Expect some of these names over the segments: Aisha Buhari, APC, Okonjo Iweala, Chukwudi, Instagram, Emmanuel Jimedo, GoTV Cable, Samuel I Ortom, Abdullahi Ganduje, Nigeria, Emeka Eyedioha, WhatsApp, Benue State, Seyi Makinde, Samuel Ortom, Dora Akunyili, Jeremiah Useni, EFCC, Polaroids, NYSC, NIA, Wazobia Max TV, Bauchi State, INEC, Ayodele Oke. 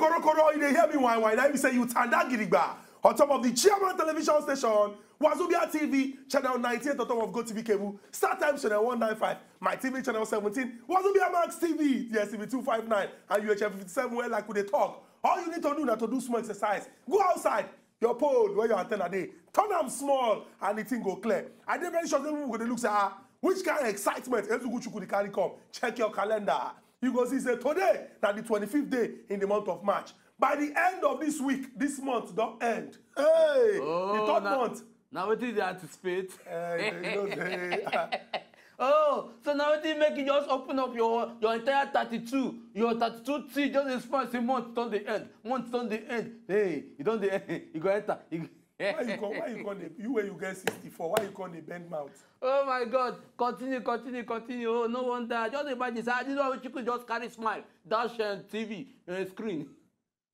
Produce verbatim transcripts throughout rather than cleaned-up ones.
korokoro, you dey hear me why why? Now you say you tanda gidigba on top of the chairman television station, Wazobia T V, channel ninety-eight, on top of GoTV Cable, Start Time, channel one ninety-five, My T V, channel seventeen, Wazobia Max T V, T S T V two fifty-nine, and U H F fifty-seven, where like we dey talk. All you need to do now to do small exercise. Go outside, your pole, where your antenna day. Turn them small, and the thing go clear. I dey very sure people go dey look say, ah, which kind of excitement Ezuguchu could carry come? Check your calendar. You go see, say, today, now the twenty-fifth day in the month of March. By the end of this week, this month, don't end. Hey, oh, the third now, month. Now what did they anticipate? Hey, they know they, uh, oh, so now what did you make you just open up your, your entire thirty-two? Your thirty-two tree just response in month on the end. Month on the end. Hey, you don't the end. You go enter. You, why you call, why you call the, you when you get sixty-four, why you call the bend mouth? Oh my God, continue, continue, continue. Oh, no wonder. Just imagine, I didn't know you could just carry smile, dash and T V uh, screen.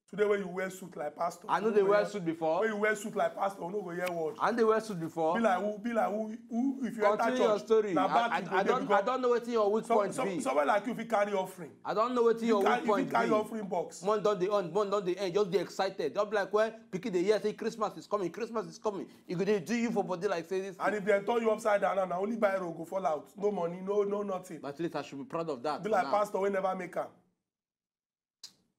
Today when you wear suit like pastor. I know they wear suit before. When you wear suit like pastor, no go hear word. And they wear suit before. Be like who? Be like who? who if you continue enter church, your story. I, I, I, don't, I don't know what your weak some, point some, be. Somewhere like you, if you carry offering. I don't know what your weak point be. If you carry offering box. One don't the end, one don't the end. Just be excited. Just be like well, because the year say Christmas is coming, Christmas is coming. You could do you for body like say this. And if they turn you upside down, and only buy road go fall out. No money, no no nothing. But at least I should be proud of that. Be like now. Pastor, we never make her.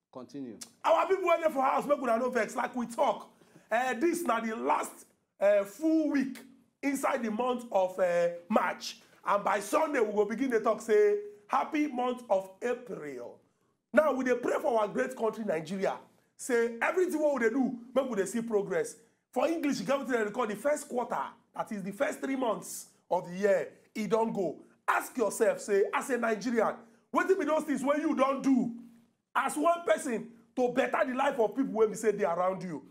Continue. Our people waiting for house, make una no vex, like we talk. Uh, this now the last uh, full week inside the month of uh, March. And by Sunday, we will begin the talk, say, happy month of April. Now, we dey pray for our great country, Nigeria. Say, everything what we dey do, make we dey see progress. For English, you get to record the first quarter, that is the first three months of the year, it don't go. Ask yourself, say, as a Nigerian, what if those things when you don't do? As one person to better the life of people when we say they around you.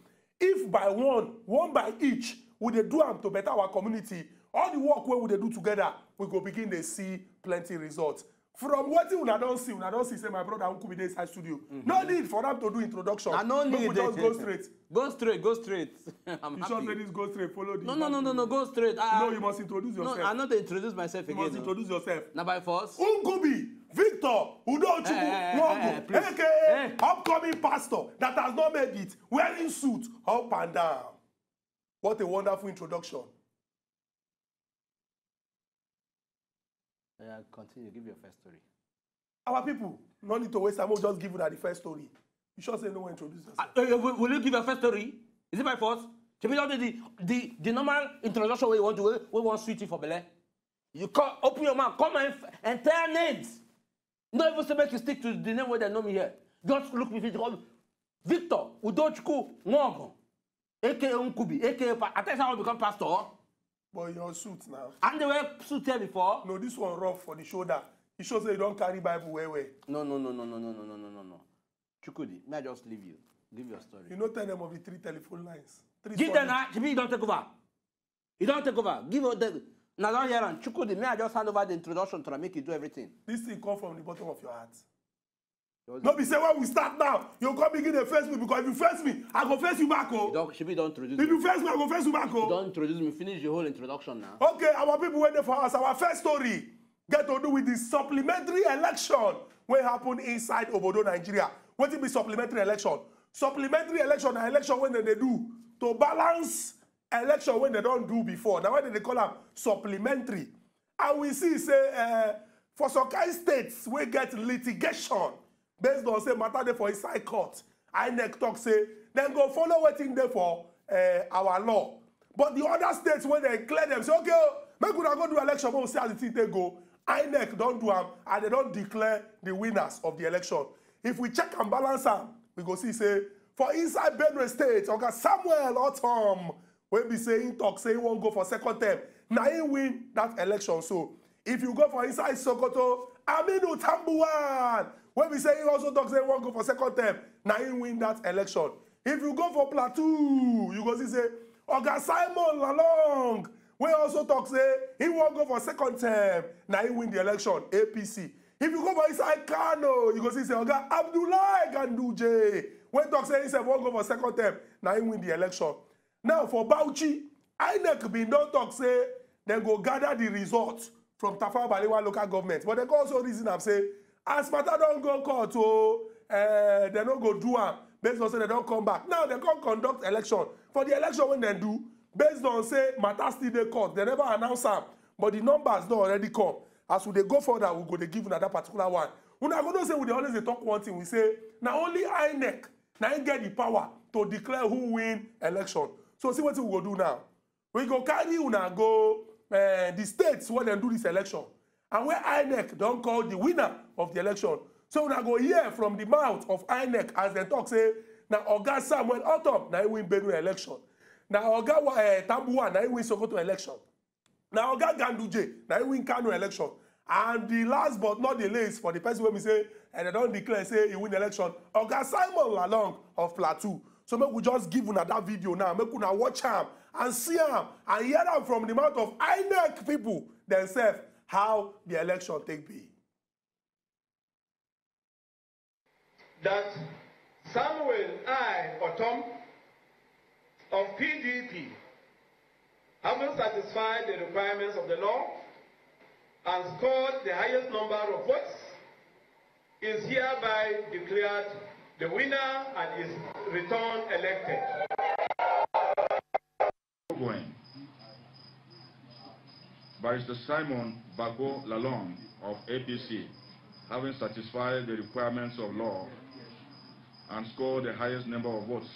If by one, one by each, we they do them to better our community, all the work where we they do together, we go begin to see plenty results. From what you don't see, I don't see, say my brother who could be inside studio. Mm -hmm. No need for them to do introduction. I don't need we just go straight. Go straight, go straight. I'm you happy. Should ladies go straight, follow the No, no, no, no, no, go straight. I, no, you must introduce yourself. No, I'm not to introduce myself you again. You must no. introduce yourself. Now by force. Ungubi, Victor, Udochukwu, hey, hey, hey, hey, aka hey. upcoming pastor that has not made it, wearing suit, up and down. What a wonderful introduction. Yeah, continue, give your first story. Our people, no need to waste time, we'll just give you that the first story. You should say no one introduce yourself. Uh, uh, will, will you give your first story? Is it by force? Should we do the, the, the normal introduction where you want to do? We want sweetie for Bele. You call, open your mouth, come and, and tell names. Not even say make you stick to the name where they know me here. Just look me, Victor, Udochukwu, Nwogo, aka Unkubi, aka I think I will become pastor. But your suit now. And they wear suit here before? No, this one rough for the shoulder. It shows that you don't carry Bible way way. No, no, no, no, no, no, no, no, no, no, no. Chukudi, may I just leave you? Give your story. You know, tell them of the three telephone lines. Three Give stories. them, you don't take over. You don't take over. Give them. Now don't hear them. Chukudi, may I just hand over the introduction to make you do everything? This thing comes from the bottom of your heart. No, be say when we start now, you come begin to face me because if you face me, I go face you back. Oh. Don't, Shibi, don't introduce if me. If you face me, I go face you back. Oh. Don't introduce me. Finish your whole introduction now. Okay, our people waiting for us. Our first story get to do with the supplementary election wey happen inside Obodo, Nigeria. What it be supplementary election? Supplementary election na election when they do to balance election when they don't do before. Now why did they call them supplementary? And we see say uh, for some kind states we get litigation. Based on say matter there for inside court, I N E C talk say then go follow waiting there for uh, our law. But the other states when they clear them say okay, make we not go do election, but we see how the thing they go. I N E C don't do them and they don't declare the winners of the election. If we check and balance them, we go see say for inside Benue State, okay, Samuel Ortom will be saying talk say he won't go for second term. Now he win that election. So if you go for inside Sokoto, Aminu Tambuwal. When we say he also talks, they won't go for second term. Now he win that election. If you go for Plateau, you go see say, okay, Simon Lalong. We also talks, say he won't go for second term. Now he win the election. A P C. If you go for inside Kano, you go see say, okay, Abdullahi Ganduje. When talks, say he said won't go for second term. Now he win the election. Now for Bauchi, I N E C bin don talk say they go gather the results from Tafawa Balewa local government. But they go also reason I'm say. As matter don't go court, oh, uh, they don't go do it based on say they don't come back. Now they can't conduct election. For the election when they do, based on say matter still they court, they never announce them. But the numbers don't already come. As we they go further, we go they give another particular one. We not going to say we always they talk one thing. We say now only I N E C now you get the power to declare who win election. So see what we go do now. We go carry una go uh, the states where they do this election. And where I N E C don't call the winner of the election. So we go hear from the mouth of I N E C as they talk say, now Oga Samuel Ortom, now he win Benue election. Now Oga uh, Tambuwal, now he win Sokoto election. Now Oga Ganduje, now he win Kano election. And the last but not the least for the person when we say, and they don't declare say he win election, Oga Simon Lalong of Plateau. So make we just give una that video now, make una watch him and see him and hear him from the mouth of I N E C people themselves how the election take be. That Samuel I Ortom of P D P, having satisfied the requirements of the law and scored the highest number of votes, is hereby declared the winner and is returned elected. Barrister Simon Bago Lalong of A P C, having satisfied the requirements of law and scored the highest number of votes,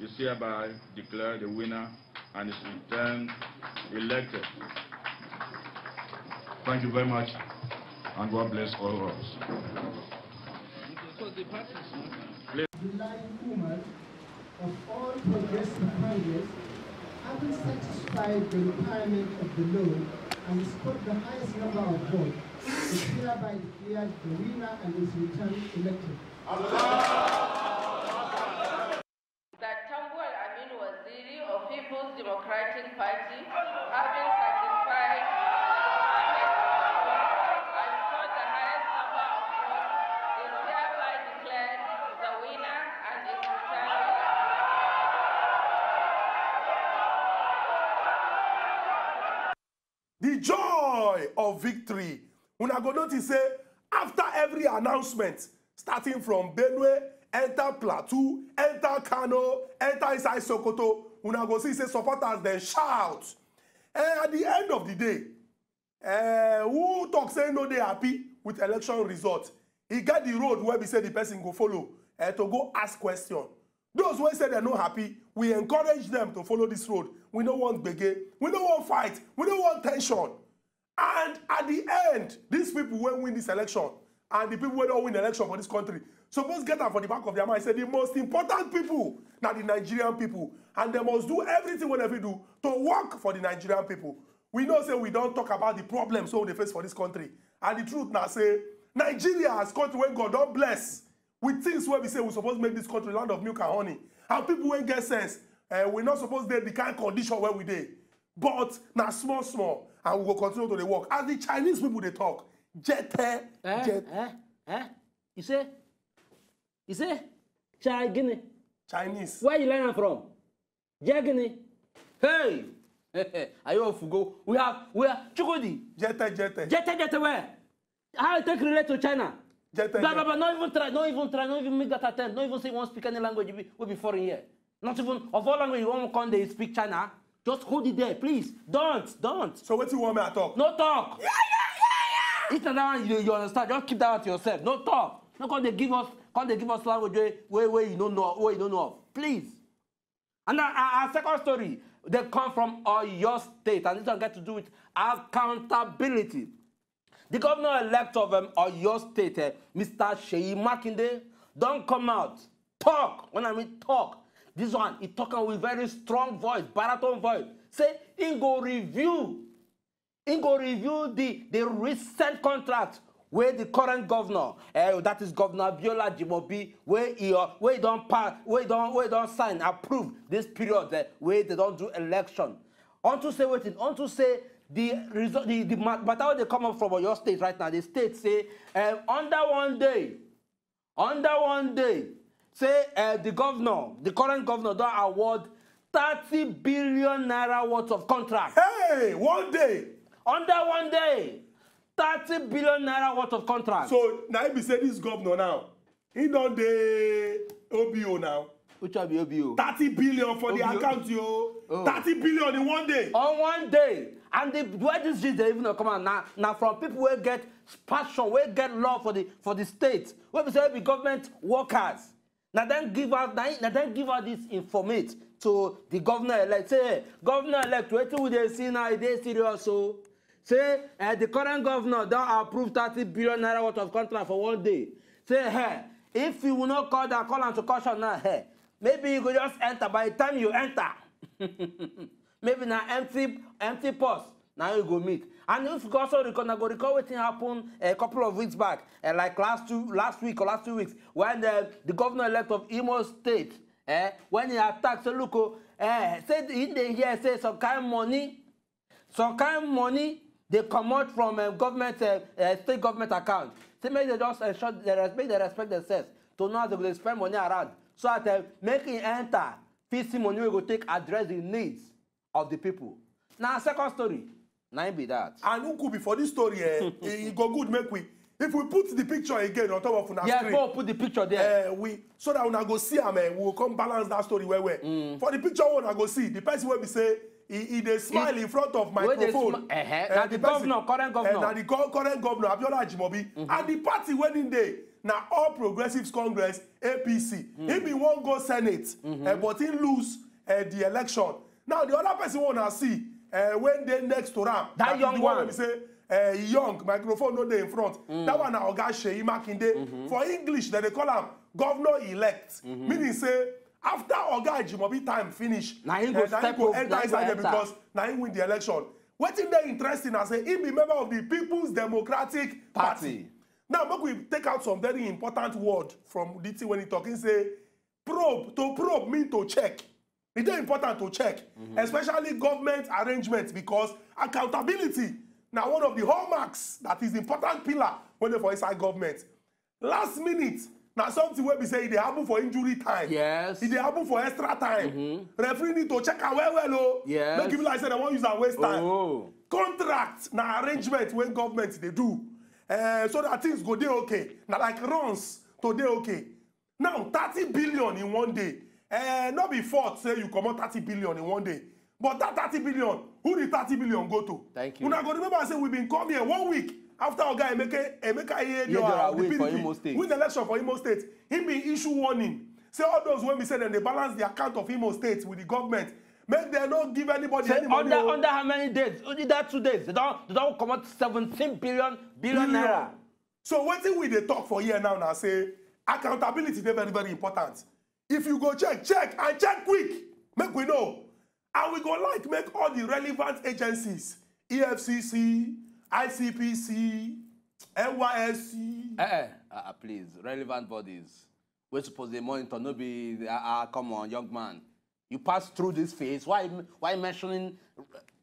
is hereby declared the winner and is returned elected. Thank you very much, and God bless all of us. July woman of all progressive parties, having satisfied the requirement of the law and scored the highest number of votes, is hereby declared the winner and is returned elected. That Tambuwal Aminu Waziri of People's Democratic Party, having satisfied and scored the highest number of votes, is hereby declared the winner and is returned elected. The joy of victory. When I go notice, say, after every announcement, starting from Benue, enter Plateau, enter Kano, enter inside Sokoto, when I go see, say, supporters, then shout. And at the end of the day, uh, who talks say no they happy with election result? He got the road where we say the person go follow uh, to go ask question. Those who say they're not happy, we encourage them to follow this road. We don't want begay. We don't want fight. We don't want tension. And at the end, these people will win this election. And the people will not win the election for this country. Supposed get them for the back of their mind. Say the most important people, not the Nigerian people. And they must do everything whatever they do to work for the Nigerian people. We know say we don't talk about the problems so they face for this country. And the truth now say, Nigeria has country when God don't bless. With things where we say we're supposed to make this country land of milk and honey. And people won't get sense. Uh, we're not supposed to be the kind of condition where we did. But now small, small. And we will continue to the work. As the Chinese people, they talk. Jete, eh, jet. Eh, eh. You say? You say? Chinese. Chinese. Where you learn from? Jagini. Hey. Are you off go? We have, we have, Chukudi. Jete, jete. Jete, jete where? How it take relate to China? Jete, blah, blah, blah. Not even try, not even try, not even make that attempt. Not even say you won't speak any language, you will be foreign here. Not even, of all language you won't come there, you speak China. Just hold it there, please. Don't, don't. So what do you want me to talk? No talk. Yeah, yeah, yeah, yeah. It's not that one you, you understand. Just keep that one to yourself. No talk. No, because they give us, because they give us language where, where you don't know, where you don't know of. Please. And our, our second story, they come from your state, and this one got to do with accountability. The governor-elect of um, your state, uh, Mister Seyi Makinde, don't come out. Talk. When I mean talk. This one, he talking with very strong voice, baritone voice. Say, he go review, he go review the, the recent contract where the current governor, uh, that is Governor Abiola Ajimobi, where he, uh, where he don't pass, where he don't, where he don't sign, approve this period uh, where they don't do election. On to say, waiting, on to say, the result, the, the matter where they come up from your state right now, the state say, uh, under one day, under one day, say uh, the governor, the current governor, don't award thirty billion naira worth of contract. Hey, one day. Under one day, thirty billion naira worth of contract. So now if you say this governor now, He don't the O B O now. Which will be O B O? thirty billion for O B O. The account, yo. Oh. thirty billion in one day. On one day. And the where this is, they even come out now. Now from people who get passion, who get love for the for the state, where we say government workers. Now then give out now, now then give out this informate to the governor elect. Say, governor elect, wait till they see now they serious. So say uh, the current governor don't approve thirty billion naira worth of contract for one day. Say, hey, if you will not call that call and to caution now, hey, maybe you could just enter. By the time you enter, maybe now empty empty post. Now you go meet. And if you also record, now go recall what happened a couple of weeks back, uh, like last two, last week or last two weeks, when the, the governor-elect of Imo State, eh, when he attacked Soluko, eh, said in the year, say some kind of money, some kind of money they come out from a uh, government, uh, uh, state government account. They make they just ensure they respect, they respect themselves. So now they go spend money around, so that uh, making enter, P C money will go take address the needs of the people. Now second story. Now be that. And who could be for this story? Eh, it go good make we. If we put the picture again on top of our yeah, screen. Yeah, put the picture there. Eh, we so that we na go see am. Eh, we will come balance that story where where. Mm. For the picture we na go see the person will be say he, he they smile it's, in front of microphone. Uh -huh. And the, the person, governor, current governor. Eh, and the co current governor Abiola Ajimobi mm -hmm. and the party winning day. Now All Progressives Congress A P C. Mm. He be won't go Senate, mm -hmm. eh, but he lose eh, the election. Now the other person wanna see. Uh, when they next to Ram, that, that young one, one say, uh, young microphone no dey in front. Mm. That one now got Seyi Makinde. Mm -hmm. For English, they call him governor elect. Mm -hmm. Meaning say after Oga Ajimobi time finish, now he go uh, step go enter inside there because now he win the election. What is they interesting? I say he be member of the People's Democratic Party. Party. Now make we take out some very important word from D T when he talking. Say probe to probe mean to check. It's important to check, mm-hmm. especially government arrangements, because accountability now one of the hallmarks that is important pillar when they for inside government. Last minute, now something where we say they happen for injury time. Yes. If they happen for extra time. Mm-hmm. Referee need to check out well, well, oh. Yes. Make people like say they won't use that waste time. Oh. Contract now arrangement when government they do, uh, so that things go they okay. Now like runs today okay. Now thirty billion in one day. Uh, not before say you come out thirty billion in one day, but that thirty billion, who the thirty billion go to? Thank you. We're not going to remember and say we've been coming here one week after our guy Emeka Eyedioha, the P D P, win the election for Imo State. He been issue warning. Say all those when we say that they balance the account of Imo State with the government, make they don't give anybody say any money. Under, under how many days? Only that two days. They don't, they don't come out seventeen billion billion naira. So what thing we they talk for here now now say accountability is very very important. If you go check, check, and check quick, make we know. And we go like make all the relevant agencies, E F C C, I C P C, N Y S C. Eh, eh, uh, please, relevant bodies. We're supposed to monitor, no be, ah, uh, come on, young man. You pass through this phase, why, why mentioning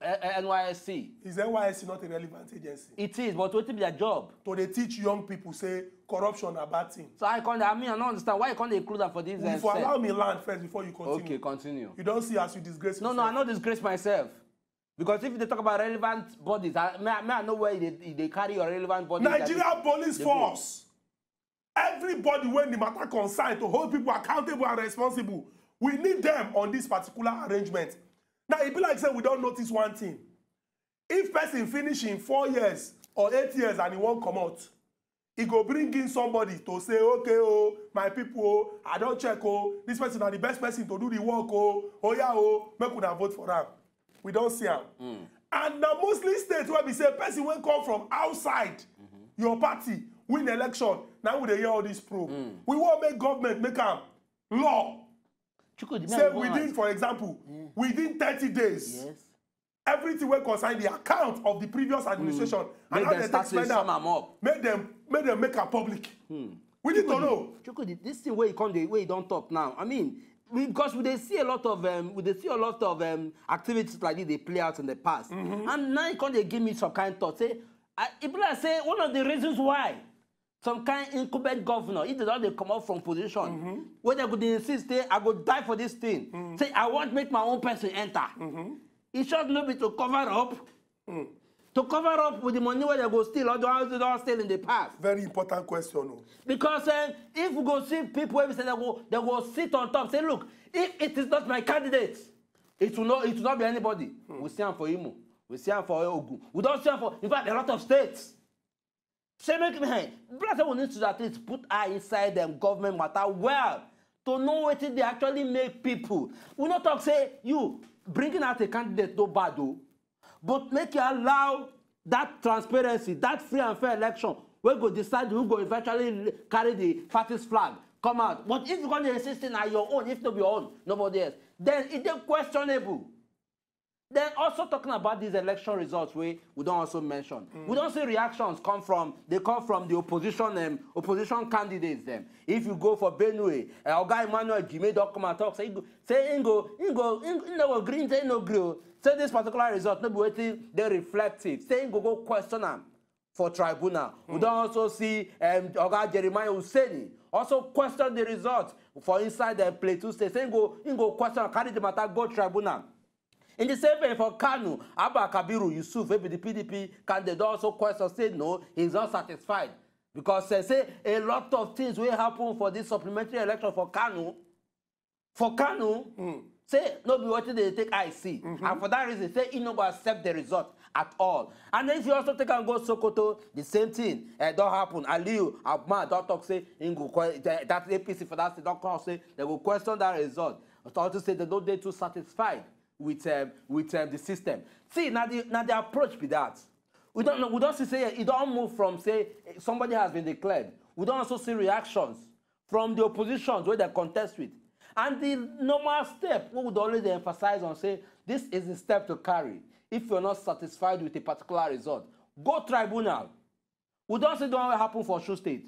uh, N Y S C? Is N Y S C not a relevant agency? It is, but what will be their job? So they teach young people, say, corruption a bad thing. So I can't, I mean, I don't understand. Why you can't include that for this? Well, if you allow me land first before you continue. Okay, continue. You don't see as you disgrace yourself. No, no, I don't disgrace myself. Because if they talk about relevant bodies, I may, may I know where they, they carry your relevant bodies. Nigeria police force. Everybody when the matter concerned to hold people accountable and responsible. We need them on this particular arrangement. Now, it be like say we don't notice one thing. If person finish in four years or eight years and he won't come out, he go bring in somebody to say, okay, oh, my people, oh, I don't check, oh, this person are the best person to do the work, oh, oh yeah, oh, make una vote for them. We don't see them. Mm. And now mostly states where we say, person will come from outside mm-hmm. your party, win election, now we hear all this probe. Mm. We won't make government make them law. Chuku, say within, for example, yeah. within thirty days, yes. everything will concern the account of the previous administration mm. and how they take spend them, make them Make them make a public. Hmm. We need Chuku, to know. Chuku, this thing where you come, the way you don't talk now. I mean, we, because we they see a lot of um, we they see a lot of um, activities like this they play out in the past, mm -hmm. and now you come they give me some kind of thought. Say, people I, I say one of the reasons why some kind of incumbent governor, either they come out from position, mm -hmm. where they could insist, say, I could die for this thing. Mm -hmm. Say, I won't make my own person enter. Mm -hmm. It should not be to cover up. Mm. to cover up with the money where they go steal or they don't steal in the past? Very important question. No? Because uh, if we go see people, they go, they go sit on top, say, look, if it is not my candidate, it will not, it will not be anybody. Hmm. We stand for Imo. We stand for Ogun. We don't stand for, in fact, a lot of states. Say, make me hang. Black people need to at least put eye inside them government matter well to know what they actually make people. We not talk, say, you bringing out a candidate, no bad, though. But make you allow that transparency, that free and fair election, we go decide who go eventually carry the party's flag, come out. But if you're going to insist on your own, if not your own, nobody else, then it's questionable. Then also talking about these election results, we, we don't also mention. Mm. We don't see reactions come from, they come from the opposition um, opposition candidates. Them. If you go for Benue, our uh, guy Emmanuel Jimedo come and talk, say, say Ingo, Ingo, Ingo, green, say no grill. Say this particular result, no be waiting, they're reflective. Saying go go question them for tribunal. Mm. We don't also see um, our guy Jeremiah Useni also question the results for inside the Plateau State. Saying go, Ingo question, carry the matter, go tribunal. In the same way for Kano, Abba Kabiru Yusuf, maybe the P D P candidate also question, say no, he's not satisfied. Because they say a lot of things will happen for this supplementary election for Kano. For Kano, mm. say nobody wanted they take I C. Mm-hmm. And for that reason, say he no go accept the result at all. And then if you also take and go Sokoto, the same thing. Uh, don't happen. Aliyu Ahman, don't talk, say that A P C for that, don't call, say they will question that result. But also say they don't they too satisfied with um, with um, the system. See, now the, now the approach be that. We don't, we don't see, say, it don't move from, say, somebody has been declared. We don't also see reactions from the opposition where they contest with. And the normal step, we would always emphasize on, say, this is the step to carry. If you're not satisfied with a particular result, go tribunal. We don't say don't happen for Osun State.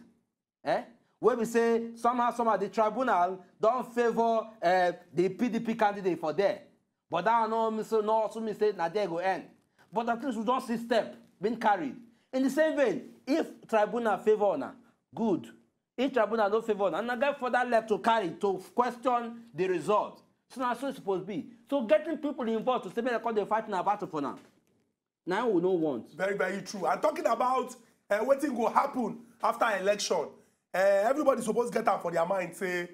Eh? Where we say, somehow, somehow, the tribunal don't favor uh, the P D P candidate for there. But that no, so no, also mistake, now there go end. But at least we don't see step being carried. In the same vein, if tribunal favor now, good. If tribunal don't favor now, and I get further left to carry to question the result. So that's what it's supposed to be. So getting people involved to say that they're fighting a battle for now. Now we don't want. Very, very true. I'm talking about uh, what thing will happen after election. Uh, everybody's supposed to get out for their mind, say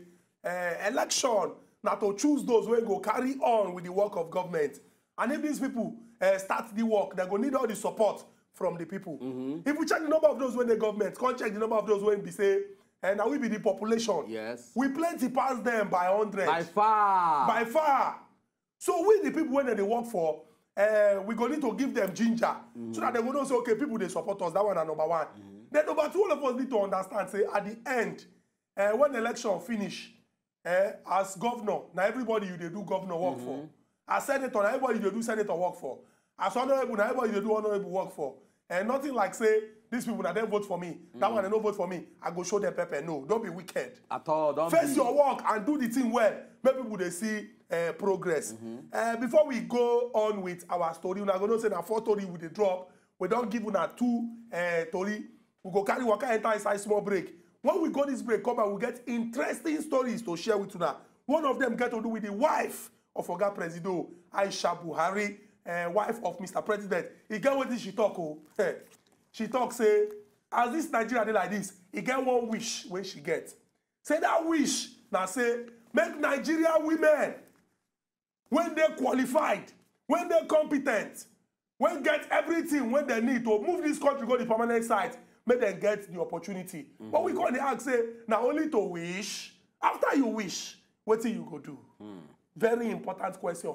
uh, election. Now to choose those who go carry on with the work of government. And if these people uh, start the work, they're going to need all the support from the people. Mm-hmm. If we check the number of those when the government, can't check the number of those when we say, and now we be the population. Yes. We plenty pass them by one hundred. By far. By far. So we, the people when they work for, uh, we're going to need to give them ginger. Mm-hmm. So that they will not say, okay, people, they support us. That one are number one. Mm-hmm. Then number two, all of us need to understand, say, at the end, uh, when the election finish, Eh, as governor, now everybody you they do governor work mm-hmm. for. As senator, now everybody you do senator work for. As honorable, now everybody you do honorable work for. And eh, nothing like say these people that don't vote for me, mm-hmm. that one they don't vote for me. I go show them pepper. No, don't be wicked. At all, don't face be. Your work and do the thing well. Maybe people they see eh, progress. Mm-hmm. eh, before we go on with our story, we're going to say that four story with the drop. We don't give you that two eh, story. We go carry waka enter inside small break. When we go this break, come and we get interesting stories to share with you now. One of them got to do with the wife of Oga Presido, Aisha Buhari, uh, wife of Mister President. He get what she talk, oh. Hey. She talks, say, as this Nigeria day like this, he get one wish when she gets. Say that wish, now say, make Nigeria women, when they're qualified, when they're competent, when get everything, when they need to move this country, go to the permanent site, make them get the opportunity. Mm-hmm. But we call the act say, now only to wish, after you wish, what do you go do? Mm. Very important question.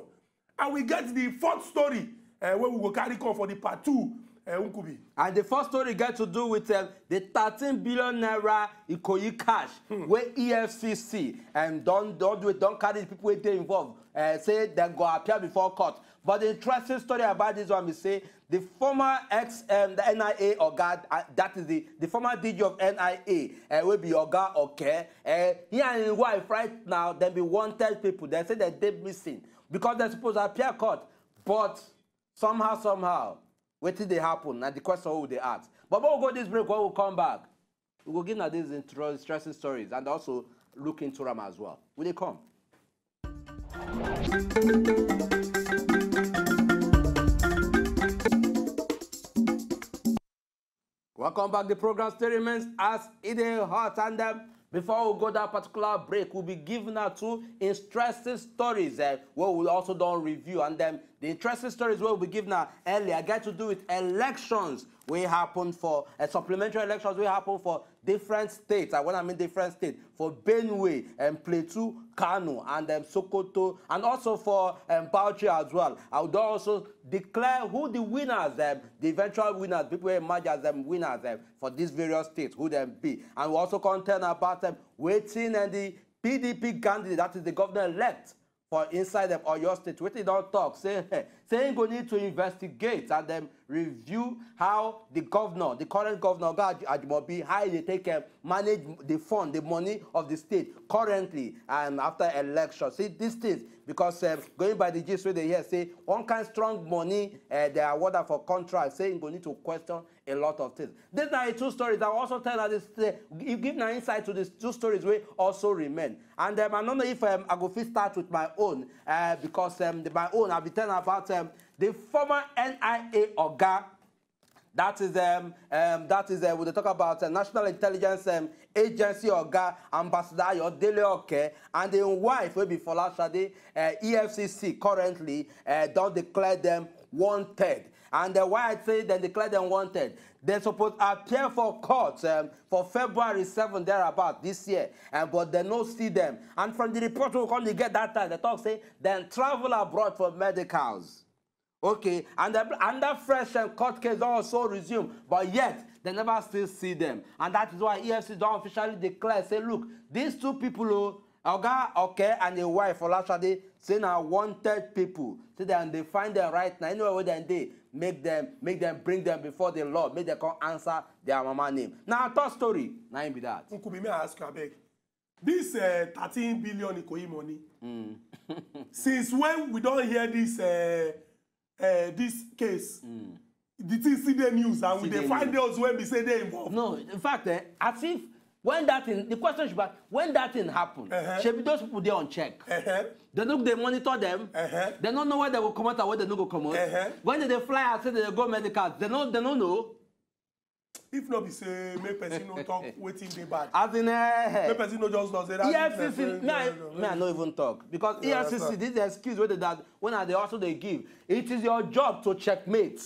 And we get the fourth story, uh, where we will carry on for the part two. Uh, and the first story gets to do with uh, the thirteen billion naira Ikoyi cash, mm. where E F C C and um, don't don't do it, don't carry the people they involved. Uh, say they go appear before court. But the interesting story about this one is say the former ex um, the N I A or guard uh, that is the the former D G of N I A uh, will be Oga okay. Uh, he and his wife right now they be wanted people. They say that they're missing because they're supposed to appear court, but somehow somehow. Wait till they happen, and the question who they ask. But when we go this break, when we come back, we will give now these interesting stories and also look into them as well. Will they come? Welcome back. The program still remains as it is hot, and um, before we go that particular break, we'll be giving out two interesting stories uh, where we'll also do a review, and then um, the interesting stories we'll be giving out earlier get to do with elections. We happen for uh, supplementary elections. We happen for different states. And when I mean different states, for Benue and um, Plateau, Kano, and um, Sokoto, and also for um, Bauchi as well. I would also declare who the winners, um, the eventual winners, people who emerge as um, winners um, for these various states, who them be. And we also contend about um, waiting and the P D P candidate, that is the governor-elect, for inside them or your state, waiting don't talk, say, saying go need to investigate and then um, review how the governor, the current governor, Abiola Ajimobi, how they take and um, manage the fund, the money of the state currently and after election. See these things, because um, going by the gist where they hear, say one kind of strong money, uh, they are awarded for contracts, saying go need to question a lot of things. These are two stories that also tell us this, uh, give an insight to these two stories we also remain. And um, I don't know if um, I go first start with my own, uh, because um, the, my own, I'll be telling about um, the former N I A Oga. That is, um, um, that is uh, when they talk about uh, National Intelligence um, Agency Oga, Ambassador Ayodele Oke, and their wife, will be Folashade, uh, E F C C currently, uh, don't declare them wanted. And uh, why I say they declare them wanted, they're supposed to appear for court um, for February seventh, thereabout this year, um, but they don't see them. And from the report we only get that time, they talk say then travel abroad for medicals. Okay, and the, and the fresh and court case also resume, but yet they never still see them. And that is why E F C C don't officially declare, say, look, these two people who Oga okay, and the wife Olashade say now wanted people. So then they find them right now. Anyway, then they make them, make them bring them before the law. Make them come answer their mama name. Now, third story. Now be that. Uncle, may I ask you, I beg? This uh, thirteen billion Ikoyi money. Mm. Since when we don't hear this uh, uh, this case? Mm. Did you see the news? And we they find those when we say they involved? No, in fact, eh, as if. When that thing, the question should be, when that thing happened, uh-huh. should be those people there on check. Uh-huh. They look, they monitor them. Uh-huh. They don't know where they will come out or where they don't go come out. Uh-huh. When they fly and say they go medical, they don't, they don't know. If not, be say, make person no talk, waiting they back. As in, uh, make person no just does that. E F C C, may I, may I not even talk. Because yeah, E F C C, this is the excuse whether that, when they also they give. It is your job to checkmate.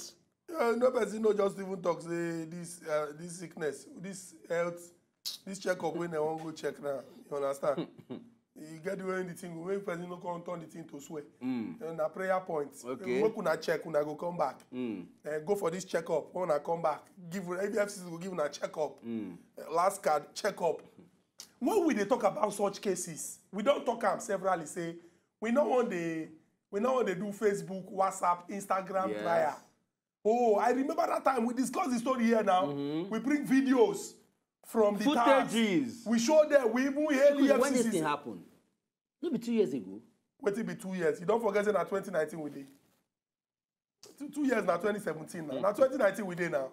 Uh, no person no just even talk, say, this, uh, this sickness, this health. This check-up when they won't go check now, you understand? You get the way the thing, when person no come turn the thing to swear. Mm. And a prayer point. Okay. When I check, when I go come back. Mm. Uh, go for this check-up, when I come back. Give A B F C will give a check-up. Mm. Uh, last card, check-up. When we they talk about such cases, we don't talk about severally say, we know when they, we know when they do Facebook, WhatsApp, Instagram, yes. Trial. Oh, I remember that time, we discussed the story here now. Mm-hmm. We bring videos. From the footages. We showed them, we even heard the when this thing happened? It'll be two years ago. Wait, it'll be two years. You don't forget that in twenty nineteen we did. Two, two years now, twenty seventeen now. Now twenty nineteen we did now.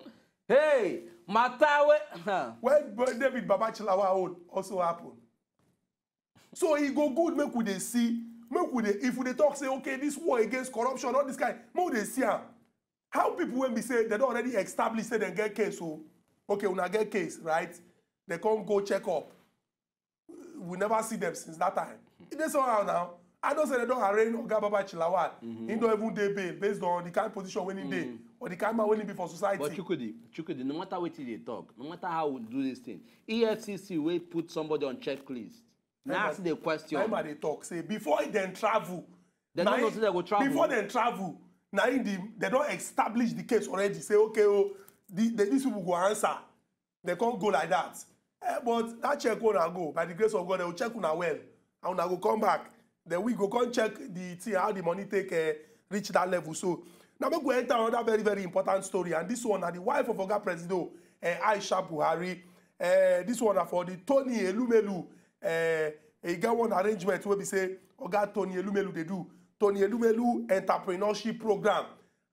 Hey, Matawe. When David Babachilawa old also happened. So it go good, make we they see, make we they, if we they talk, say, okay, this war against corruption, all this guy, make they see how. How people when we say they don't already establish that they get case, so okay, when I get case, right? They come go check up. We never see them since that time. They somehow now. I don't say they don't arrange Oga Baba Chilawat. He don't even dey bail based on the kind of position when in day or the kind man when he be for society. But Chukwudi, Chukwudi, no matter what they talk, no matter how we do this thing, E F C C will put somebody on checklist. Now ask the question. Remember they talk say before they travel. They don't know say they go travel. Before they travel, now they don't establish the case already. Say okay, oh, the, the, these people go answer. They can't go like that. Eh, but that check will not go. By the grace of God, they will check una well. And I will come back. Then we go come check the how the money take uh, reach that level. So now we go enter another very, very important story. And this one, uh, the wife of Oga Presido, uh, Aisha Buhari. Uh, this one uh, for the Tony Elumelu. Uh, he got one arrangement where we say, Oga Tony Elumelu, they do. Tony Elumelu Entrepreneurship Program.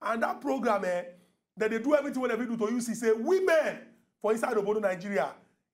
And that program, eh, that they do everything whatever they do to you, see, say, women, for inside Obodo, Nigeria,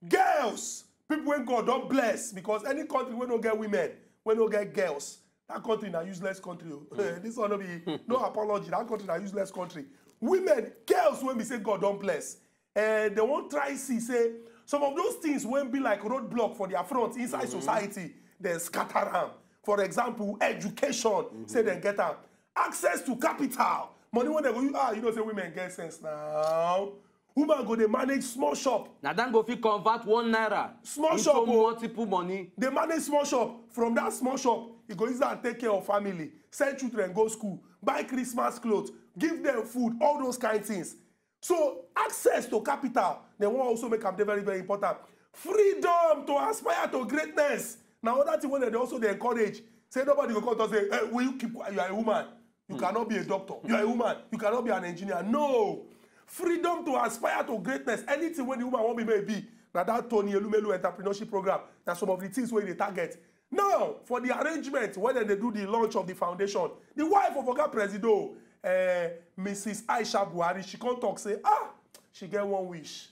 girls, people when God don't bless, because any country when don't get women, when don't get girls, that country is a useless country. Mm. This one will be no apology, that country is a useless country. Women, girls, when we say God don't bless, uh, they won't try see, say, some of those things won't be like roadblock for their front inside mm-hmm. society, they scatter them. For example, education, mm-hmm. say they get them. Access to capital, money when they go, ah, you know, say women get sense now. Women go, they manage small shop. Now then go if you convert one naira. Small shop. Oh, multiple money. They manage small shop. From that small shop, you go use and take care of family, send children go school, buy Christmas clothes, give them food, all those kind of things. So access to capital, they want also make them very, very important. Freedom to aspire to greatness. Now that thing when they also they encourage. Say nobody will come and say, hey, will you keep you are a woman? You mm. cannot be a doctor. You are a woman. You cannot be an engineer. No. Freedom to aspire to greatness. Anything when the woman won't be maybe. Now that Tony Elumelu entrepreneurship program, that's some of the things where they target. Now, for the arrangement, when they do the launch of the foundation, the wife of Oga Presido, uh, Missus Aisha Buhari, she can't talk, say, ah, she get one wish.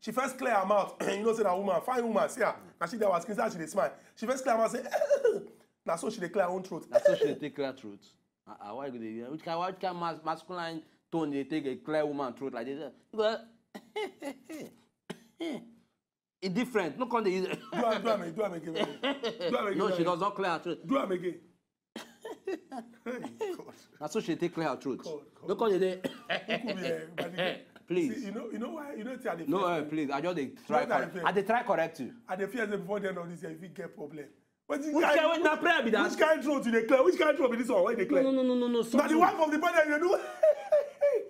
She first clear her mouth. You know, say that woman, fine woman, see her. And she there was inside, she did smile. She first clear her mouth, say, now so she declare her own truth. That's so she declare truth. Uh, uh, why would they? Which kind, which kind mas masculine tone they take a clear woman truth like this? Because it's different. No con. Do I do I make do I make it? Do I make it? No, she does not clear her truth. Do I make it? That's so she declare her truth. No con. Please. See, you know, you know why you know the no, uh, please. I just they try. I they try correct you. I they fear before the end of this year if we get problem. Which kind of prayer be that? Which kind of truth you declare? Which kind of truth be this one? Why declare? No, no, no, no, no. Now the wife of the brother you do.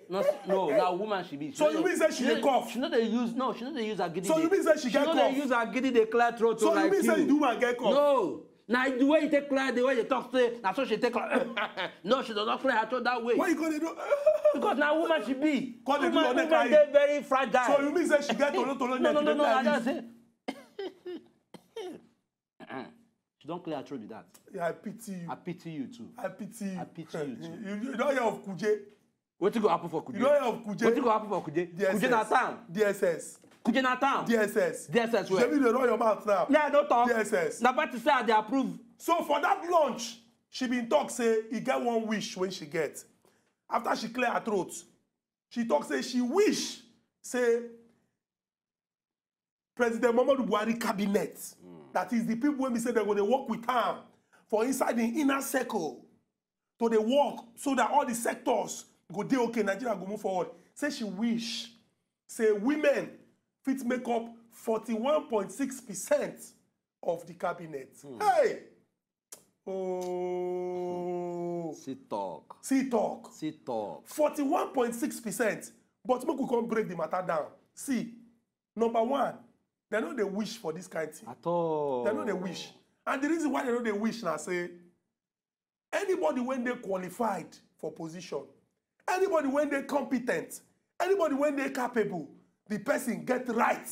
No, no. Now woman she be. So you mean say she dey cough? She know they use no. She know they use a giddy. So you mean say she get cough? She know they use a giddy declare truth. So you mean say the woman get cough? No. Now the way you take clear, the way you talk say, now so she take clear. No, she does not clear her throat that way. Why you gonna do? Because now woman she be. Because woman, woman they very fragile. So you mean say she get tolo tolo? No, no, no, no. I just say. She don't clear her throat with that. Yeah, I pity you. I pity you too. I pity you. I pity you too. You, you, you don't hear of Kuje. What you go happen for Kuje? You don't hear of Kuje. What you go happen for Kuje? D S S. Kuje Natam. D S S. Kuje Natam. D S S. D S S. Where? Shebi dey run your mouth now. Yeah, don't talk. D S S. Na party say they approve. So for that launch, she been talk say he get one wish when she get. After she clear her throat, she talk say she wish say President Muhammadu Buhari cabinet. Mm. That is the people when we say they're going to work with him for inside the inner circle. So they work so that all the sectors go dey okay. Nigeria go move forward. Say she wish. Say women fit make up forty-one point six percent of the cabinet. Mm. Hey. Oh. See talk. See talk. See talk. forty-one point six percent. But we can't break the matter down. See. Number one, they know they wish for this kind of thing. At all. They know they wish. And the reason why they know they wish now say, anybody when they qualified for position, anybody when they competent, anybody when they capable, the person get right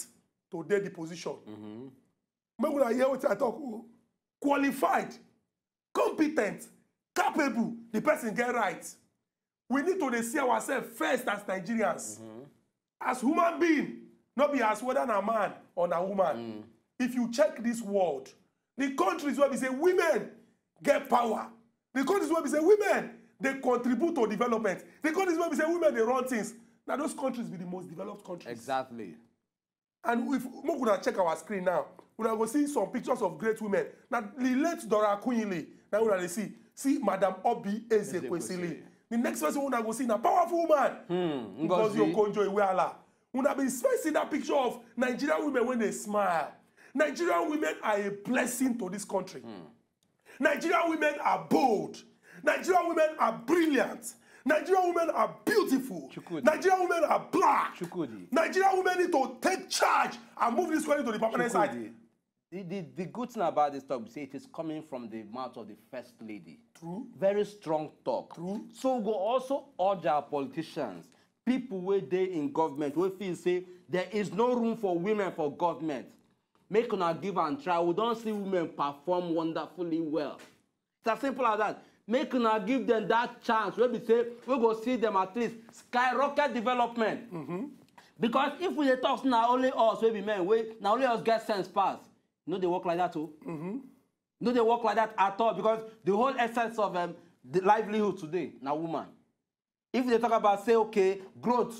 to their the position. Maybe when I hear what I talk, qualified, competent, capable, the person get right. We need to see ourselves first as Nigerians, mm-hmm. as human beings. Not be as whether a man or a woman. Mm. If you check this world, the countries where we say women get power, the countries where we say women, they contribute to development, the countries where we say women, they run things. Now those countries be the most developed countries. Exactly. And if we could check our screen now, we will see some pictures of great women. Now the late Dora Akunyili, now we will see, see Madam Obi Ezekwesili. The next person we will see is a powerful woman. Hmm. Because you Okonjo Iweala. Would have been seeing that picture of Nigerian women when they smile. Nigerian women are a blessing to this country. Mm. Nigerian women are bold. Nigerian women are brilliant. Nigerian women are beautiful. Chukudi. Nigerian women are black. Chukudi. Nigerian women need to take charge and move this country to the permanent side. The, the, the good thing about this talk, we say it is coming from the mouth of the first lady. True. Very strong talk. True. So we also urge our politicians. People where they in government, we feel say there is no room for women for government. Make una give and try. We don't see women perform wonderfully well. It's as simple as that. Make una give them that chance. We be say we go see them at least skyrocket development. Mm-hmm. Because if we talk now only us, we be men. We now only us get sense passed. You know they work like that too. Mm-hmm. You know they work like that at all because the whole essence of um, the livelihood today now woman. If they talk about, say, okay, growth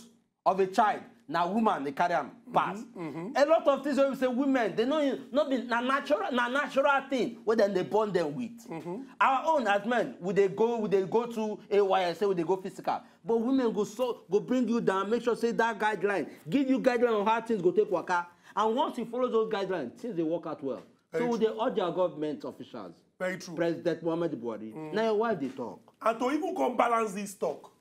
of a child, now woman they carry them pass. Mm-hmm. A lot of things when we say women, they know not be na natural, na natural thing. What then they bond them with. Mm-hmm. Our own as men, would they go, would they go to A Y S A, would they go physical? But women go so go bring you down, make sure say that guideline, give you guideline on how things go take waka. And once you follow those guidelines, things they work out well. Very so true. They urge our government officials. Very true. President Muhammad Buhari. Mm. Now why they talk? And to even come balance this talk.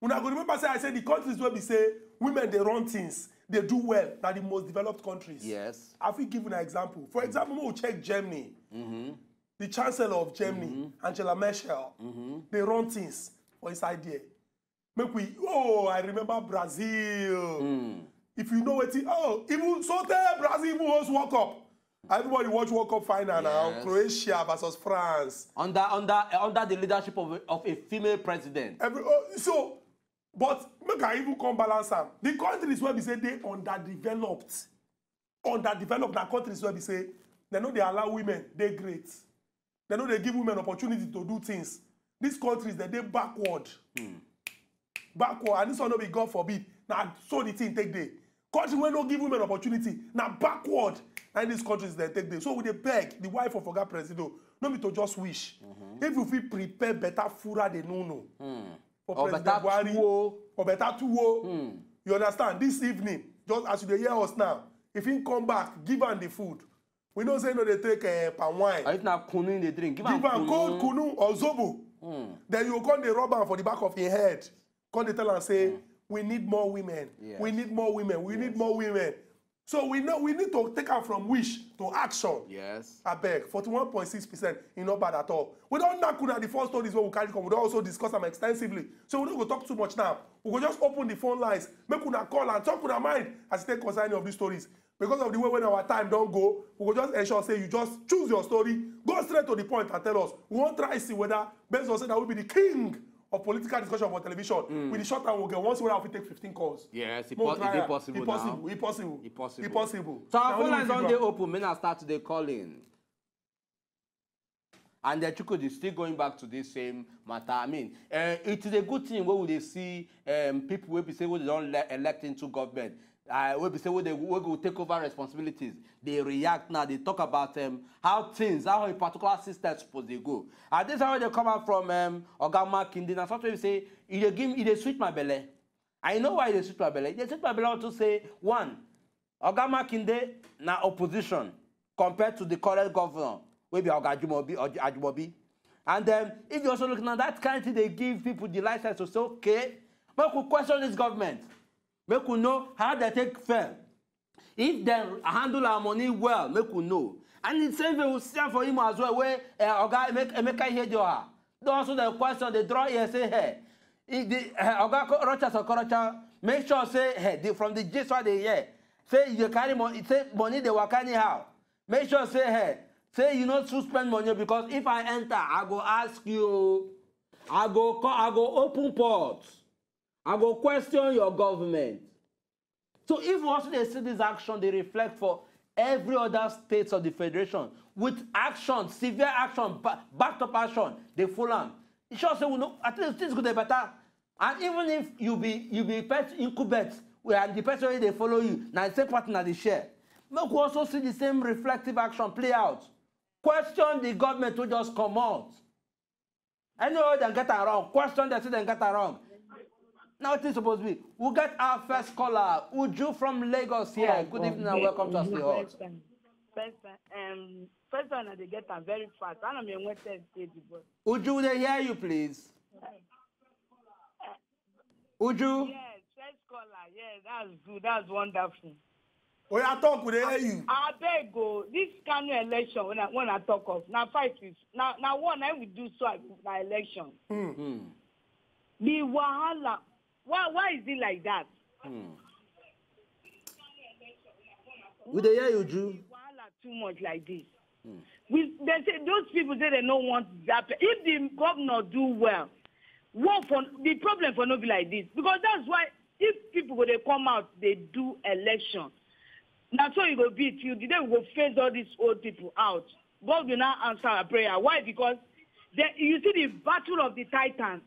When I go remember, say I said the countries where we say women they run things, they do well. They're the most developed countries. Yes. I think give you an example. For example, we will check Germany. Mm-hmm. The Chancellor of Germany, mm-hmm. Angela Merkel, mm-hmm. they run things for his idea. Make we oh I remember Brazil. Mm. If you know what it, oh even so there Brazil even hosts World Cup. Everybody watch World Cup final now. Yes. Croatia versus France. Under under under the leadership of a, of a female president. Every, oh, so. But make I even come balance them. The countries where we say they underdeveloped, underdeveloped, the countries where we say they know they allow women, they great. They know they give women opportunity to do things. These countries that they backward, mm. backward, and this one will be God forbid. Now so the thing take day. Countries where don't give women opportunity, now backward, and these countries that take day. So we they beg the wife of a God president, no me to just wish. Mm-hmm. If you feel prepare better fura de no no. Mm. Or better two-o. Or better two-o. Mm. You understand? This evening, just as you hear us now, if he come back, give him the food. We don't say no, they take uh, palm wine. Or if not kunu, they drink. Give him cold kunu or zobo. Mm. Then you come the rubber for the back of your head. Come they tell and say, mm. we need more women. Yes. We need more women. We yes. need more women. So we know we need to take her from wish to action. Yes. I beg. forty-one point six percent is not bad at all. We don't knock on the first stories where we carry come. We don't also discuss them extensively. So we don't go talk too much now. We go just open the phone lines, make una call and talk with our mind as take concern of these stories. Because of the way when our time don't go, we go just ensure say you just choose your story, go straight to the point and tell us. We won't try to see whether based on say that will be the king of political discussion for television. Mm. With the short time we'll get once we have to take fifteen calls. Yes, it's possible. Impossible. Impossible. Impossible. Impossible. So our phone lines on the open, men are start today calling. And the Chukudi is still going back to this same matter. I mean, uh, it is a good thing where they see um, people will be say well, they don't elect into government. Uh, where we say well, they will take over responsibilities. They react now. They talk about um, how things, how a particular system is supposed to go. And this is how they come out from um, Ogama Kindin. And sometimes they say, they give me, they switch my belly. I know why they switch my belly. They switch my belly to say, one, Ogama Kinde na opposition compared to the current governor, maybe Ajimobi or Ajimobi. And then, if you're also looking at that kind of thing, they give people the license to say, okay, but we question this government. Make we know how they take fair. If they handle our money well, make we know. And the same thing we see for him as well, where uh, Oga make Emeka hear her. They also the question they draw here say hey, if the uh, Oga Rocha Sokorocha make sure say hey they, from the gist what they hear say you carry money, say money they work anyhow. Make sure say hey say you not to spend money because if I enter I go ask you, I go call, I go open ports. I go question your government. So if also they see this action, they reflect for every other state of the federation with action, severe action, backed up action, they full on. It shows say we know at least things could be better. And even if you be you be pet incubate and the person they follow you, now the same partner they share. Make we also see the same reflective action play out. Question the government to just come out. I know they get around. Question they see they get around. Now it is supposed to be. We'll get our first caller, Uju from Lagos here. Yeah, good evening and welcome to us. The hall. First time, first time, um, first time they get her very fast. I don't know what they say. Uju, they hear you, please. Uju? Yes, first caller. Yes, that's good. That's wonderful. When I talk, we hear you. I beg you. This Kano election, when I, when I talk of, now fight is, now, now one, I will do so at my election. Mm-hmm. The Wahala. Why, why is it like that? Hmm. Would they hear you, Drew? Too much like this. Hmm. We, they say, those people say they don't want that. If the governor do well, what for, the problem for not be like this. Because that's why if people, when they come out, they do election. That's why you go beat you. Today we go face all these old people out. God will not answer our prayer. Why? Because they, you see the battle of the titans.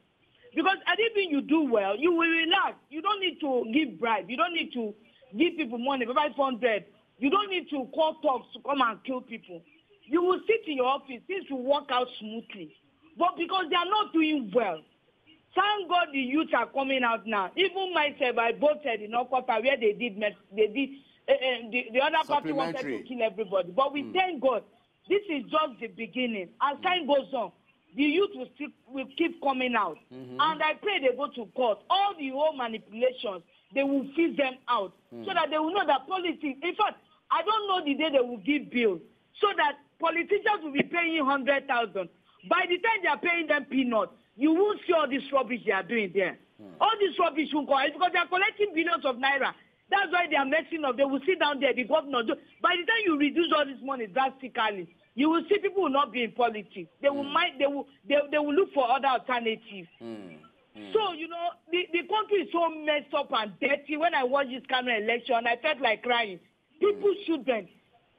Because anything you do well, you will relax. You don't need to give bribe. You don't need to give people money, provide five hundred. You don't need to call thugs to come and kill people. You will sit in your office. Things will work out smoothly. But because they are not doing well, thank God the youth are coming out now. Even myself, I voted in Okota where they did, they did uh, uh, the, the other party wanted to kill everybody. But we mm. thank God. This is just the beginning. As mm. time goes on, the youth will, still, will keep coming out. Mm-hmm. And I pray they go to court. All the old manipulations, they will feed them out mm. so that they will know that politics. In fact, I don't know the day they will give bills so that politicians will be paying one hundred thousand dollars. By the time they are paying them peanuts, you won't see all this rubbish they are doing there. Mm. All this rubbish will go out because they are collecting billions of naira. That's why they are messing up. They will sit down there, the governor. By the time you reduce all this money drastically, you will see people will not be in politics. They will mm. mind. They will. They, they will look for other alternatives. Mm. Mm. So you know, the, the country is so messed up and dirty. When I watched this Kano election, I felt like crying. People mm. shouldn't.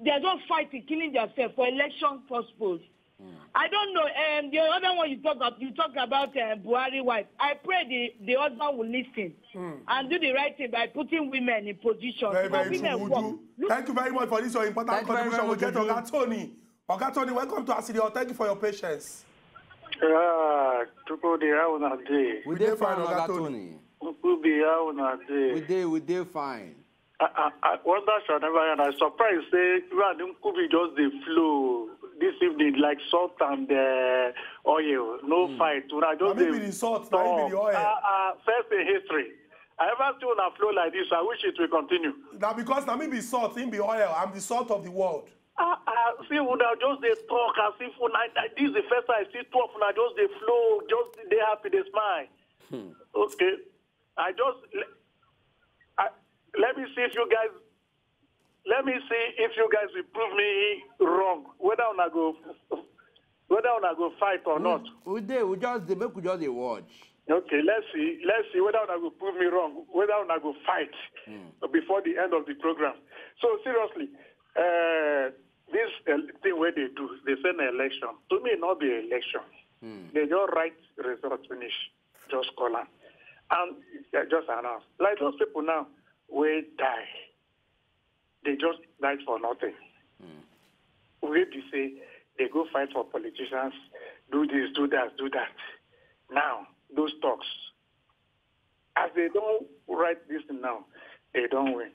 They are just fighting, killing themselves for election purpose. Mm. I don't know. Um, the other one you talk about, you talk about uh, Buhari wife. I pray the the husband will listen mm. and do the right thing by putting women in positions. Very, very women do. Look, thank you very much for this your important thank contribution. We get on Tony. Oga Tony, welcome to our studio. Thank you for your patience. Yeah, to go the hour on a day. We did fine, Oga Tony. We could be hour on a day. We did, we did fine. I, I, I wonder shall never end. I'm surprised say Radum could be just the flu this evening, like salt and uh, oil. No mm. fight. I don't maybe the salt, not maybe the oil. Uh, uh, first in history. I ever seen a flow like this. I wish it will continue. Now because now maybe salt, in the oil. I'm the salt of the world. I, I see when I just they talk, I see for night. This is the first time I see talk when I just they flow, just they happy, they smile. Hmm. Okay, I just I, let me see if you guys, let me see if you guys will prove me wrong. Whether I go, whether I go fight or we, not. We did. We just they make we just they watch. Okay, let's see, let's see whether I will prove me wrong. Whether I go fight hmm. before the end of the program. So seriously. Uh, this uh, thing where they do, they send an election. To me, not be an election. Mm. They just write result finish, just call them, and uh, just announce. Like those people now, will die. They just died for nothing. Mm. We to say they go fight for politicians, do this, do that, do that. Now those talks, as they don't write this now, they don't win.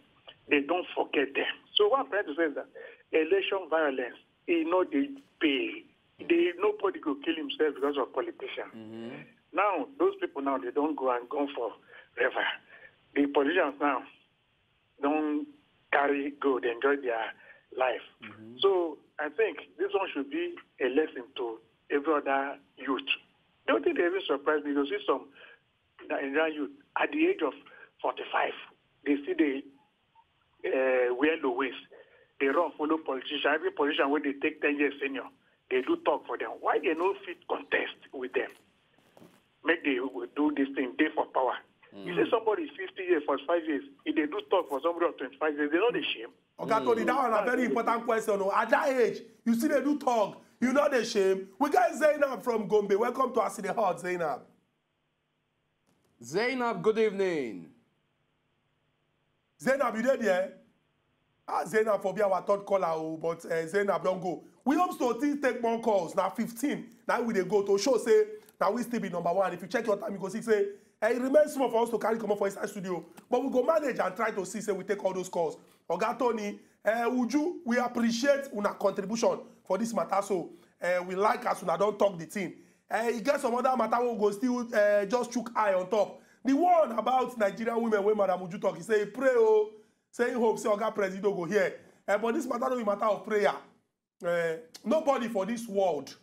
They don't forget them. So what I'm trying to say is that election violence, you know, they pay. They, nobody could kill himself because of politicians. Mm-hmm. Now, those people now, they don't go and go for forever. The politicians now don't carry good, enjoy their life. Mm-hmm. So I think this one should be a lesson to every other youth. Don't think they're even surprised because you see some Nigerian youth at the age of forty-five, they see the Uh, wear low waist. They run follow politicians. Every politician when they take ten years senior, they do talk for them. Why they no fit contest with them? Make they do this thing day for power. Mm. You see somebody is fifty years, for five years. If they do talk for somebody of twenty-five years, they know they shame. Okay, mm. Tony, that one a very important question. At that age, you see they do talk. You know they shame. We got Zainab from Gombe. Welcome to our city hall, Zainab. Zainab, good evening. Zainab, you there, there? Ah, Zainab for be our third caller, but uh, Zainab don't go. We hope to still take more calls. Now fifteen. Now we they go to show say now we still be number one. If you check your time, you go see say hey, it remains small for us to carry come up for inside studio, but we go manage and try to see say we take all those calls. Oga Tony, uh, would you? We appreciate una contribution for this matter. So uh, we like us una don't talk the team. Uh, it gets some other matter we go still uh, just chook eye on top. The one about Nigerian women when Madam Uju talk, he say pray oh, say hope, say Oga President go here. Uh, but this matter no be matter of prayer. Uh, nobody for this world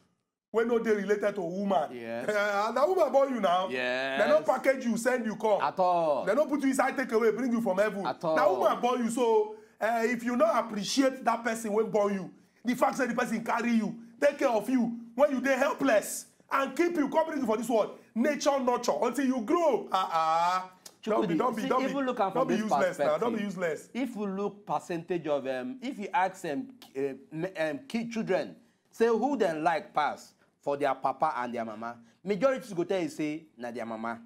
when no dey related to woman. Yes. Uh, and that woman born you now. Yes. They don't package you, send you come. At all. They don't put you inside, take away, bring you from heaven. At all. That woman born you. So uh, if you not appreciate that person when born you, the fact that the person carry you, take care of you when you dey helpless and keep you company for this world. Nature, nurture until you grow. Ah, uh -uh. Don't be, don't be, don't be, don't be, don't be useless now. Don't be useless. If you look percentage of um, if you ask them, um, um, kid children, say who they like pass for their papa and their mama. Majority go tell you say na their mama.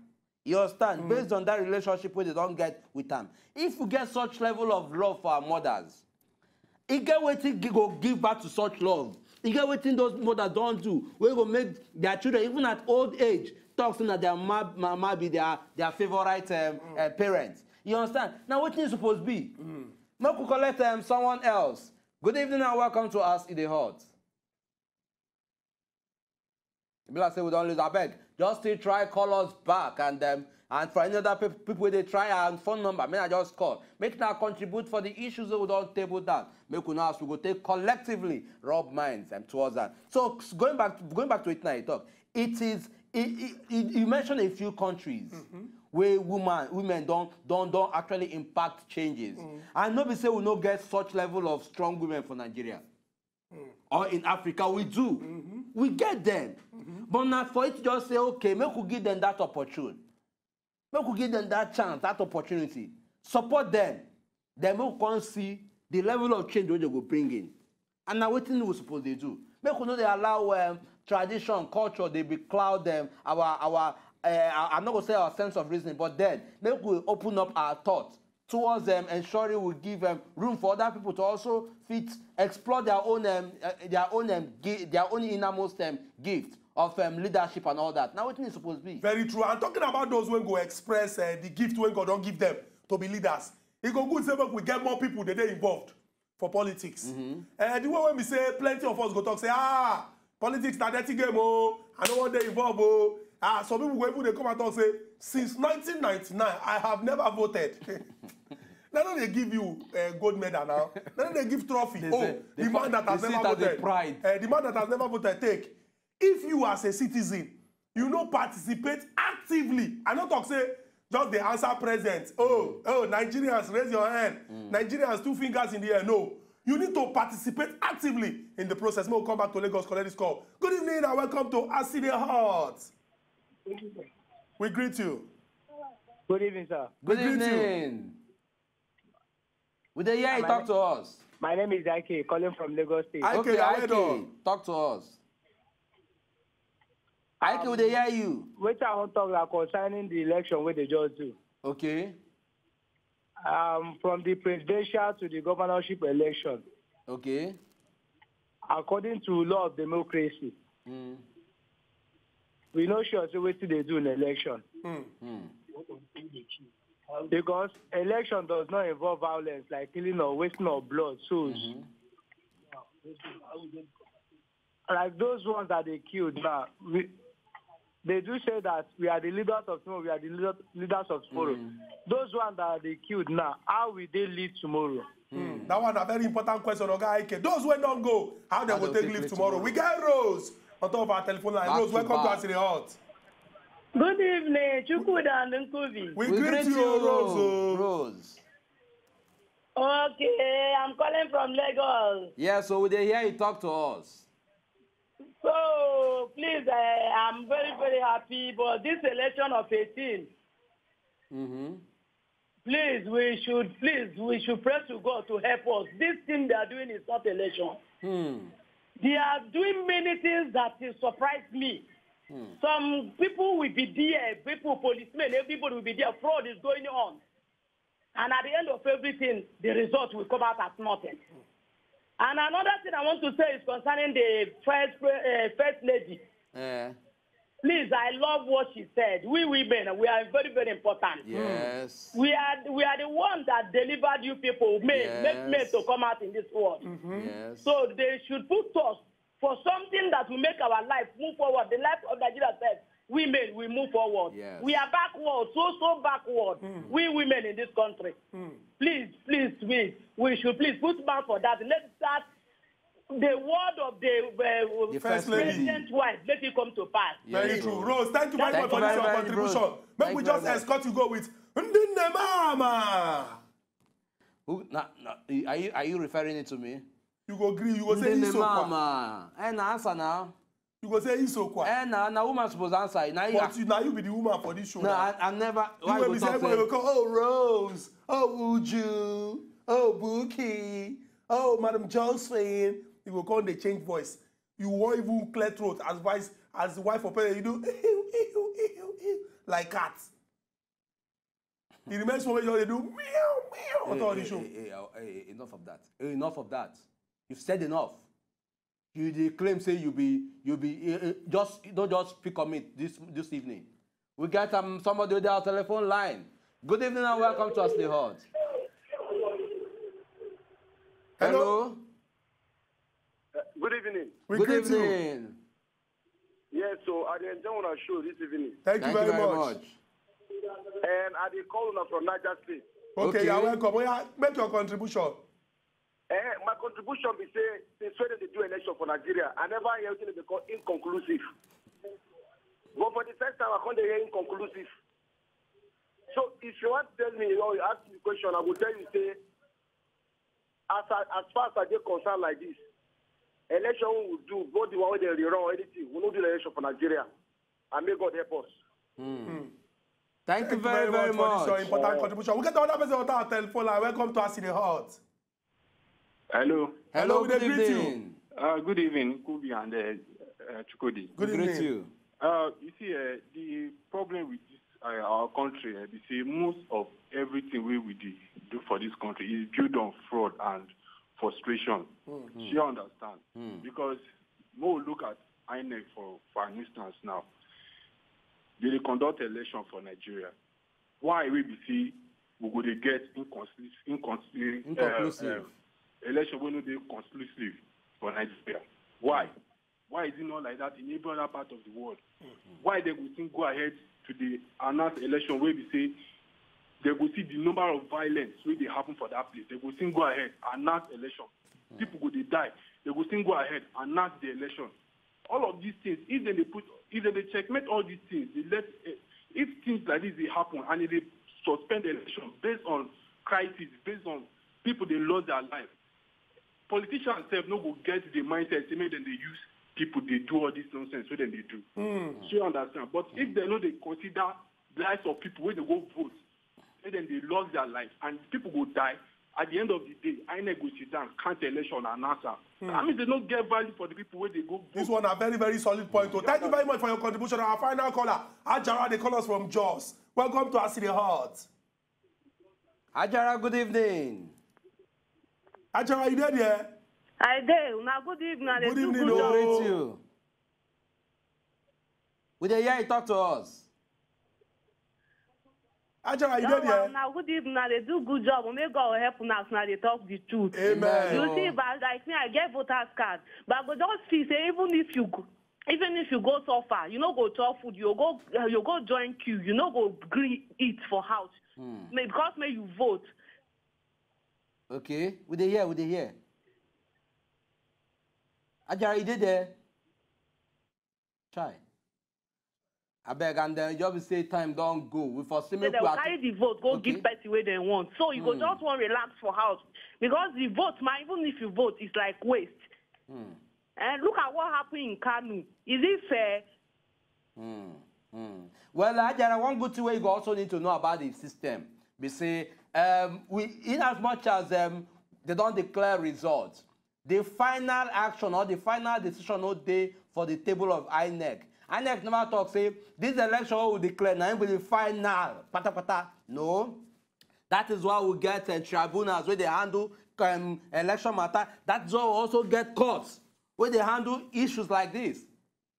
You understand? Mm. Based on that relationship we don't get with them. If we get such level of love for our mothers, it get waiting go give back to such love. It get waiting those mothers don't do. We will make their children, even at old age, talking that their mama be their their favorite um, mm. uh, parents. You understand? Now what is supposed to be? Mm. Now we collect um, someone else. Good evening and welcome to us in the hut. Like I say we don't lose our bag. Just still try call us back and um, and for any other pe people they try and phone number. May I just call. Make now contribute for the issues that we don't table down. Make we now we go take collectively rub minds and towards that. So going back going back to it now you talk. It is it, it, it, you mentioned a few countries mm-hmm. where women women don't don't don't actually impact changes. Mm. And nobody say we don't get such level of strong women for Nigeria. Mm. Or in Africa we do. Mm-hmm. We get them. Mm-hmm. But now for it to just say, okay, make we give them that opportunity. Make we give them that chance, that opportunity. Support them. Then we can see the level of change they will bring in. And now what thing we supposed to do? Make we know they allow um, tradition, culture, they be cloud them, um, our our uh, I'm not gonna say our sense of reasoning, but then make we open up our thoughts towards them, ensuring we give them um, room for other people to also fit, explore their own, um, uh, their own, um, their own innermost um, gift of um, leadership and all that. Now, what is supposed to be? Very true. I'm talking about those when go express uh, the gift when God don't give them to be leaders. It go good say we get more people that they involved for politics. Mm-hmm. uh, the way when we say plenty of us go talk say ah politics not dirty game oh I don't want they involved oh ah some people go even they come and talk say since nineteen ninety-nine I have never voted. Now they give you a uh, gold medal now. Now they give trophy. They oh, say, the man that has never voted. Uh, the man that has never voted, take. If you as a citizen, you know, participate actively. I don't talk say just the answer present. Oh, oh, Nigerians, raise your hand. Mm. Nigerians, two fingers in the air. No. You need to participate actively in the process. We'll come back to Lagos, collect this call. Good evening and welcome to Aside Heart. We greet you. Good evening, sir. Good, Good evening. You. With the year, talk to us. My name is Ike, calling from Lagos State. Ike, okay, Ike, talk to us. Ike, um, with the year, you. Which I want to talk about concerning the election with the judge do. Okay. Um, from the presidential to the governorship election. Okay. According to law of democracy, mm. we know sure to wait till they do an election. Mm. Mm. Because election does not involve violence like killing or wasting of blood, souls. Mm-hmm. Like those ones that they killed now, we, they do say that we are the leaders of tomorrow, we are the leader, leaders of tomorrow. Mm. Those ones that they killed now, how will they live tomorrow? Mm. That one a very important question, Oga Ike. Those who don't go, how they will they live tomorrow? tomorrow? We get Rose on top of our telephone line. Back Rose, welcome back. To us in the heart. Good evening, Chukwuda and Nkubi. We, we greet you, Rose. Rose. Okay, I'm calling from Lagos. Yeah, so they hear you talk to us. So, please, I, I'm very, very happy, but this election of eighteen, mm-hmm. please, we should, please, we should pray to God to help us. This thing they are doing is not election. Mm. They are doing many things that surprise me. Hmm. Some people will be there, people, policemen, everybody will be there. Fraud is going on. And at the end of everything, the result will come out as nothing. Hmm. And another thing I want to say is concerning the first, uh, first lady. Yeah. Please, I love what she said. We women, we are very, very important. Yes. We are, we are the ones that delivered you people, made, yes. made to come out in this world. Mm-hmm. Yes. So they should put us for something that will make our life move forward. The life of Nigeria says, women, we move forward. Yes. We are backward, so, so backward. Mm. We women in this country. Mm. Please, please, please, we should please put back for that. Let's start the word of the, uh, the first president's wife. Let it come to pass. Yes. Very true. Rose, thank you very much for this your contribution. Rose. Make thank we just escort you go with Ndine Mama. Who, nah, nah, are, you, are you referring it to me? You go agree, you go say Isokwa. And answer now. You go say Isokwa. And now, now woman supposed to answer. Now you, you, now you be the woman for this show. No, I, I never. You will be saying, oh Rose, oh Uju, oh Buki, oh Madam Johnson. You go call the change voice. You won't even clear throat as vice as wife of parents. You do ew, ew, ew, ew, ew, like cats. He remains for what they do. Meow, meow. Hey, hey, show. Hey, hey, hey, enough of that. Hey, enough of that. You've said enough. You they claim say you be you be uh, just don't just pick on me this this evening. We got um, somebody on our telephone line. Good evening and welcome to Ashley Hall. Hello. Uh, good evening. We good evening. You. Yeah, so I didn't want to show this evening. Thank, Thank you, very you very much. much. And I did call on from Niger State. Okay, okay. You're welcome. We make your contribution. Uh, my contribution be say since when they do election for Nigeria, I never hear anything they call inconclusive. But for the first time, I come to hear inconclusive. So if you want to tell me or you ask me a question, I will tell you say, as I, as far as I get concerned like this, election will do both the one way they run or anything. We will not do the election for Nigeria, and may God help us. Mm. Mm. Thank, Thank you very, very, very much. much. For this important oh. contribution. We get another person on our telephone line. Welcome to us in the heart. Hello. Hello, Hello good, good evening. You. Uh, good evening, Kubi and uh, uh, Chukodi. Good, good evening. You. Uh, you see, uh, the problem with this, uh, our country, uh, you see, most of everything we, we do for this country is built on fraud and frustration. Mm-hmm. You understand? Mm. Because more look at I N E C, for, for instance, now. They conduct election for Nigeria. Why we see we go to get inconclusive, inconclusive, inconclusive. Uh, uh, election will not be conclusive for Nigeria. Why? Why is it not like that in every other part of the world? Mm-hmm. Why they will think go ahead to the announced election where we say they will see the number of violence where they happen for that place. They will think go ahead, announce election. Mm-hmm. People go they die. They will think go ahead, announce the election. All of these things, if they put, if they checkmate all these things, they let, if things like this they happen and they suspend the election based on crisis, based on people they lost their life. Politicians themselves no go get the mindset, then they use people, they do all this nonsense, so then they do. Mm. So you understand. But mm. if they know they consider the lives of people when they go vote, then they lose their life and people will die. At the end of the day, I negotiate and can't election and answer. Mm. I mean, they don't get value for the people when they go vote. This one a very, very solid point. Mm. Thank yeah, you very much for your contribution. Our final caller, Ajara, they call us from Jos. Welcome to our city heart. Ajara, good evening. Ajara, you there, yeah? I do. Now, good evening. Good evening, good oh. you. Would they hear you talk to us? Ajara, you no, there, yeah? Now, good evening. They do good job. We may God help us now. They talk the truth. Amen. You oh. see, but like me, I get voters card. But go just see, say, even if you even if you go so far, you know, go chop food, you go you go join queue, you know, go green eat for house. Hmm. May God may you vote. Okay, with the here, with the here. Ajara, you did there. Try. I beg, and then you say time don't go. We for similar. They will carry the vote, go okay. give person where they want. So you mm. go just want relax for house because the vote, man, even if you vote, it's like waste. Mm. And look at what happened in Kano. Is it fair? Mm. Mm. Well, Ajara, one good thing where you also need to know about the system. We say. Um, we, in as much as um, they don't declare results, the final action or the final decision all day for the table of I N E C. I N E C never talk say this election will declare now will be final. Pata pata. No, that is why we get uh, tribunals where they handle um, election matter. That's why we also get courts where they handle issues like this.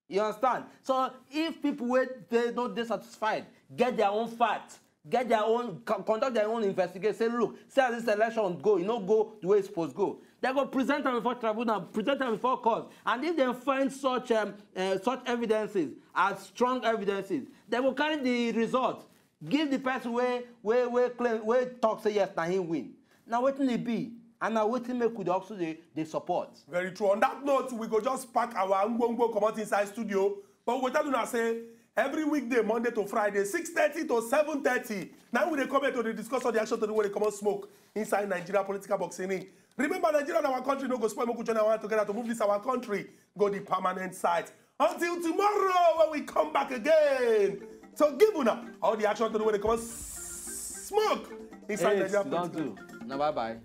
You understand? So if people wait, they don't dissatisfied, get their own facts. Get their own, conduct their own investigation. Say, look, see how this election go. You know, go the way it's supposed to go. They go present them before tribunal, present them before court. And if they find such um, uh, such evidences as strong evidences, they will carry the result. Give the person where where where claim where talk say yes, now he win. Now what will it be? And now what will make with also the the support. Very true. On that note, we go just pack our ngongo, come out inside studio. But we tell you now say. Every weekday, Monday to Friday, six thirty to seven thirty. Now when they come here to the discuss on the action to the way they come out smoke inside Nigeria political boxing ring. Remember, Nigeria and our country, no go spoil Moku join our together to move this our country, go the permanent site. Until tomorrow when we come back again. So give una all the action to the way they come out smoke inside yes, Nigeria political. Do. Now bye bye.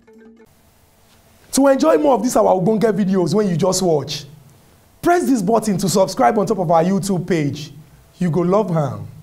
To enjoy more of this our Ogbonge videos when you just watch, press this button to subscribe on top of our YouTube page. You go love her.